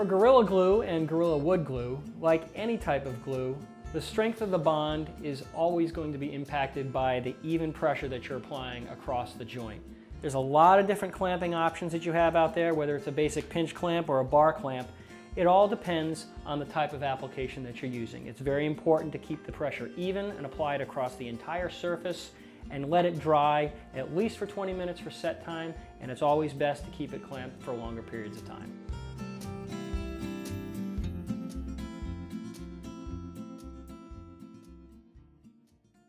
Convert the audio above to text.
For Gorilla Glue and Gorilla Wood Glue, like any type of glue, the strength of the bond is always going to be impacted by the even pressure that you're applying across the joint. There's a lot of different clamping options that you have out there, whether it's a basic pinch clamp or a bar clamp. It all depends on the type of application that you're using. It's very important to keep the pressure even and apply it across the entire surface and let it dry at least for 20 minutes for set time, and it's always best to keep it clamped for longer periods of time.